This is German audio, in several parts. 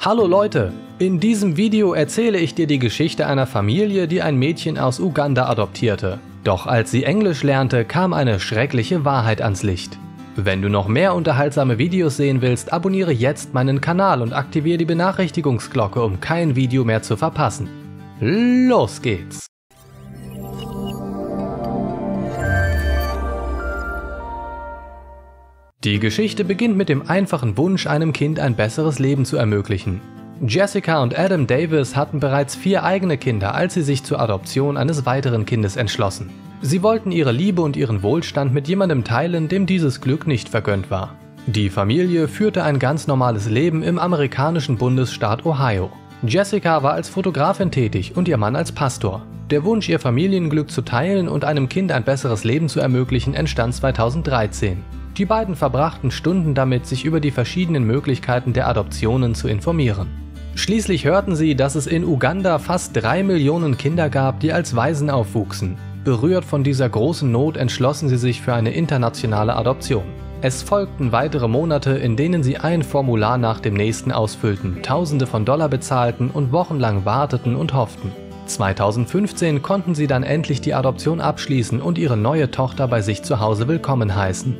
Hallo Leute, in diesem Video erzähle ich dir die Geschichte einer Familie, die ein Mädchen aus Uganda adoptierte. Doch als sie Englisch lernte, kam eine schreckliche Wahrheit ans Licht. Wenn du noch mehr unterhaltsame Videos sehen willst, abonniere jetzt meinen Kanal und aktiviere die Benachrichtigungsglocke, um kein Video mehr zu verpassen. Los geht's! Die Geschichte beginnt mit dem einfachen Wunsch, einem Kind ein besseres Leben zu ermöglichen. Jessica und Adam Davis hatten bereits 4 eigene Kinder, als sie sich zur Adoption eines weiteren Kindes entschlossen. Sie wollten ihre Liebe und ihren Wohlstand mit jemandem teilen, dem dieses Glück nicht vergönnt war. Die Familie führte ein ganz normales Leben im amerikanischen Bundesstaat Ohio. Jessica war als Fotografin tätig und ihr Mann als Pastor. Der Wunsch, ihr Familienglück zu teilen und einem Kind ein besseres Leben zu ermöglichen, entstand 2013. Die beiden verbrachten Stunden damit, sich über die verschiedenen Möglichkeiten der Adoptionen zu informieren. Schließlich hörten sie, dass es in Uganda fast 3 Millionen Kinder gab, die als Waisen aufwuchsen. Berührt von dieser großen Not entschlossen sie sich für eine internationale Adoption. Es folgten weitere Monate, in denen sie ein Formular nach dem nächsten ausfüllten, Tausende von Dollar bezahlten und wochenlang warteten und hofften. 2015 konnten sie dann endlich die Adoption abschließen und ihre neue Tochter bei sich zu Hause willkommen heißen.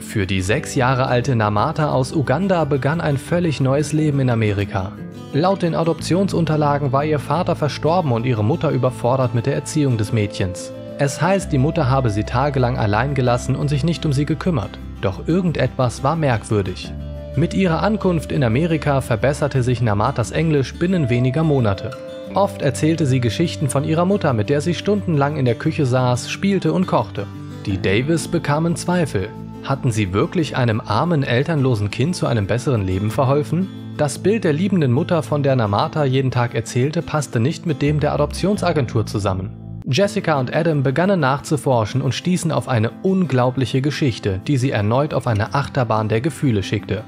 Für die 6 Jahre alte Namata aus Uganda begann ein völlig neues Leben in Amerika. Laut den Adoptionsunterlagen war ihr Vater verstorben und ihre Mutter überfordert mit der Erziehung des Mädchens. Es heißt, die Mutter habe sie tagelang allein gelassen und sich nicht um sie gekümmert. Doch irgendetwas war merkwürdig. Mit ihrer Ankunft in Amerika verbesserte sich Namatas Englisch binnen weniger Monate. Oft erzählte sie Geschichten von ihrer Mutter, mit der sie stundenlang in der Küche saß, spielte und kochte. Die Davis bekamen Zweifel. Hatten sie wirklich einem armen, elternlosen Kind zu einem besseren Leben verholfen? Das Bild der liebenden Mutter, von der Namata jeden Tag erzählte, passte nicht mit dem der Adoptionsagentur zusammen. Jessica und Adam begannen nachzuforschen und stießen auf eine unglaubliche Geschichte, die sie erneut auf eine Achterbahn der Gefühle schickte.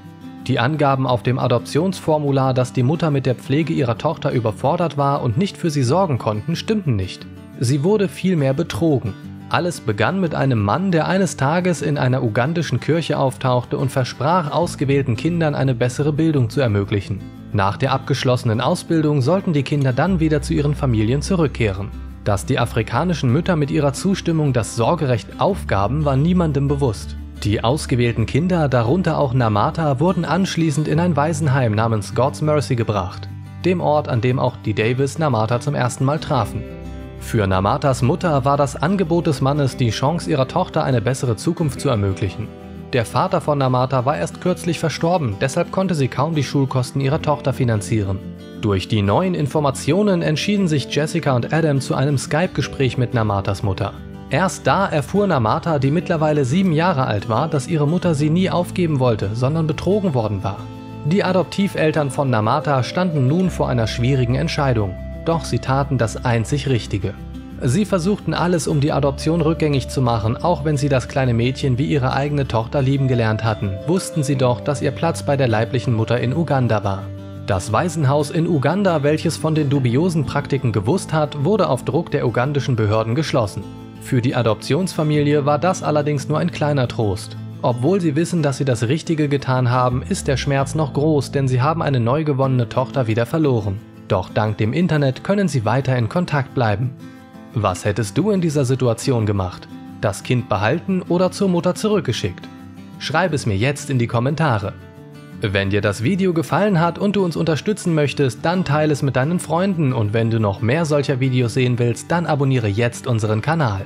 Die Angaben auf dem Adoptionsformular, dass die Mutter mit der Pflege ihrer Tochter überfordert war und nicht für sie sorgen konnten, stimmten nicht. Sie wurde vielmehr betrogen. Alles begann mit einem Mann, der eines Tages in einer ugandischen Kirche auftauchte und versprach, ausgewählten Kindern eine bessere Bildung zu ermöglichen. Nach der abgeschlossenen Ausbildung sollten die Kinder dann wieder zu ihren Familien zurückkehren. Dass die afrikanischen Mütter mit ihrer Zustimmung das Sorgerecht aufgaben, war niemandem bewusst. Die ausgewählten Kinder, darunter auch Namata, wurden anschließend in ein Waisenheim namens God's Mercy gebracht, dem Ort, an dem auch die Davis Namata zum ersten Mal trafen. Für Namatas Mutter war das Angebot des Mannes die Chance, ihrer Tochter eine bessere Zukunft zu ermöglichen. Der Vater von Namata war erst kürzlich verstorben, deshalb konnte sie kaum die Schulkosten ihrer Tochter finanzieren. Durch die neuen Informationen entschieden sich Jessica und Adam zu einem Skype-Gespräch mit Namatas Mutter. Erst da erfuhr Namata, die mittlerweile 7 Jahre alt war, dass ihre Mutter sie nie aufgeben wollte, sondern betrogen worden war. Die Adoptiveltern von Namata standen nun vor einer schwierigen Entscheidung. Doch sie taten das einzig Richtige. Sie versuchten alles, um die Adoption rückgängig zu machen, auch wenn sie das kleine Mädchen wie ihre eigene Tochter lieben gelernt hatten, wussten sie doch, dass ihr Platz bei der leiblichen Mutter in Uganda war. Das Waisenhaus in Uganda, welches von den dubiosen Praktiken gewusst hat, wurde auf Druck der ugandischen Behörden geschlossen. Für die Adoptionsfamilie war das allerdings nur ein kleiner Trost. Obwohl sie wissen, dass sie das Richtige getan haben, ist der Schmerz noch groß, denn sie haben eine neu gewonnene Tochter wieder verloren. Doch dank dem Internet können sie weiter in Kontakt bleiben. Was hättest du in dieser Situation gemacht? Das Kind behalten oder zur Mutter zurückgeschickt? Schreib es mir jetzt in die Kommentare. Wenn dir das Video gefallen hat und du uns unterstützen möchtest, dann teile es mit deinen Freunden und wenn du noch mehr solcher Videos sehen willst, dann abonniere jetzt unseren Kanal.